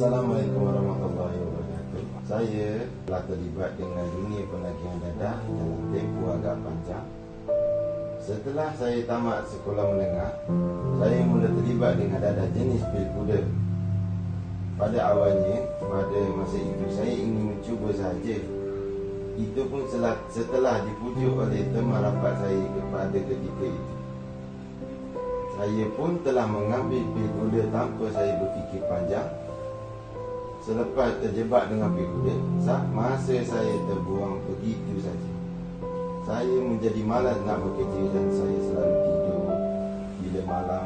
Assalamualaikum warahmatullahi wabarakatuh. Saya telah terlibat dengan dunia penagihan dadah dalam tempoh agak panjang. Setelah saya tamat sekolah menengah, saya mula terlibat dengan dadah jenis pil kuda. Pada awalnya, pada masa itu saya ingin mencuba sahaja. Itu pun setelah dipujuk oleh teman rapat saya kepada ketika itu. Saya pun telah mengambil pil kuda tanpa saya berfikir panjang. Selepas terjebak dengan pil kuda, masa saya terbuang begitu saja. Saya menjadi malas nak bekerja dan saya selalu tidur. Bila malam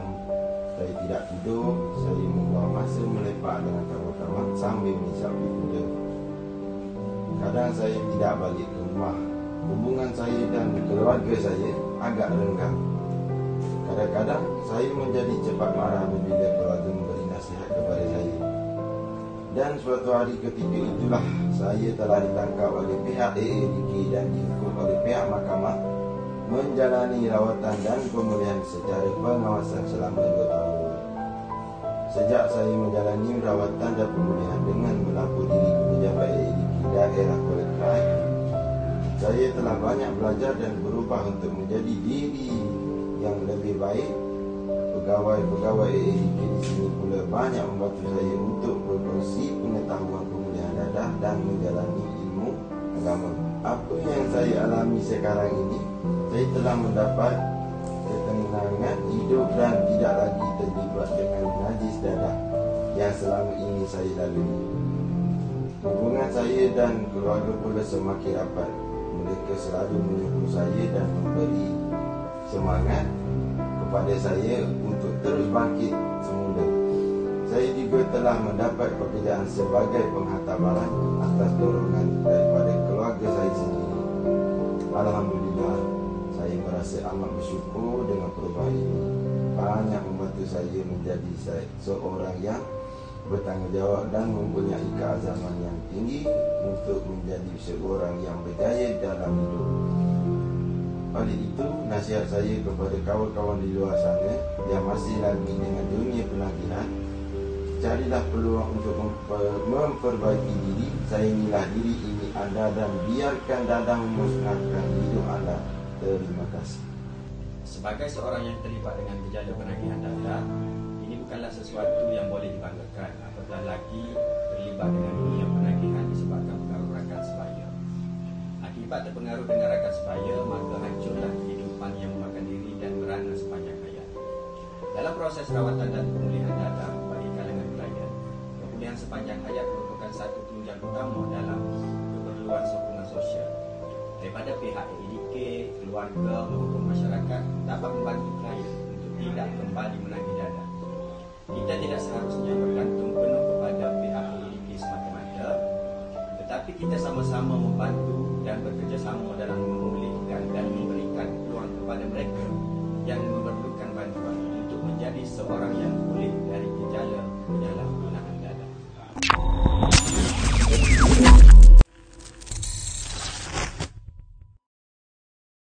saya tidak tidur, saya membuang masa melepak dengan kawan-kawan sambil menisap pil kuda. Kadang saya tidak balik ke rumah. Hubungan saya dan keluarga saya agak renggang. Kadang-kadang saya menjadi cepat marah apabila keluarga memberi nasihat kepada saya. Dan suatu hari ketika itulah saya telah ditangkap oleh pihak AADK dan dihukum oleh pihak mahkamah menjalani rawatan dan pemulihan secara pengawasan selama 2 tahun. Sejak saya menjalani rawatan dan pemulihan dengan melapor diri ke pejabat AADK daerah Kuala Krai, saya telah banyak belajar dan berubah untuk menjadi diri yang lebih baik. Pegawai-pegawai AADK di sini pula banyak membantu saya untuk berkongsi pengetahuan pemulihan dadah dan menjalani ilmu agama. Apa yang saya alami sekarang ini, saya telah mendapat ketenangan hidup dan tidak lagi terlibat dengan najis dadah yang selama ini saya lalui. Hubungan saya dan keluarga pula semakin rapat. Mereka selalu menyokong saya dan memberi semangat kepada saya untuk terus bangkit semula. Saya juga telah mendapat pekerjaan sebagai penghantarbarang atas dorongan daripada keluarga saya sendiri. Alhamdulillah, saya merasa amat bersyukur dengan perubahan ini. Banyak membantu saya menjadi seorang yang bertanggungjawab dan mempunyai keazaman yang tinggi untuk menjadi seorang yang berjaya dalam hidup. Oleh itu, nasihat saya kepada kawan-kawan di luar sana yang masih lagi dengan dunia penagihan, carilah peluang untuk memperbaiki diri. Sayangilah diri ini anda dan biarkan dadah memusnahkan hidup anda. Terima kasih. Sebagai seorang yang terlibat dengan gejala penagihan dadah, ini bukanlah sesuatu yang boleh dibanggakan, apatah lagi terlibat dengan dunia penagihan disebabkan pengaruh rakan sebaya. Akibat terpengaruh dengan rakan sebaya, maka hancurlah kehidupan yang memakan diri dan merana sepanjang hayat. Dalam proses rawatan dan pemulihan dadah bagi kalangan pelayan, kemudian sepanjang hayat merupakan satu tunjang utama dalam keperluan sokongan sosial daripada pihak AADK, keluarga maupun masyarakat dapat membantu pelayan untuk tidak kembali menagih dadah. Kita tidak seharusnya bergantung penuh kepada pihak AADK semata-mata, tetapi kita sama-sama membantu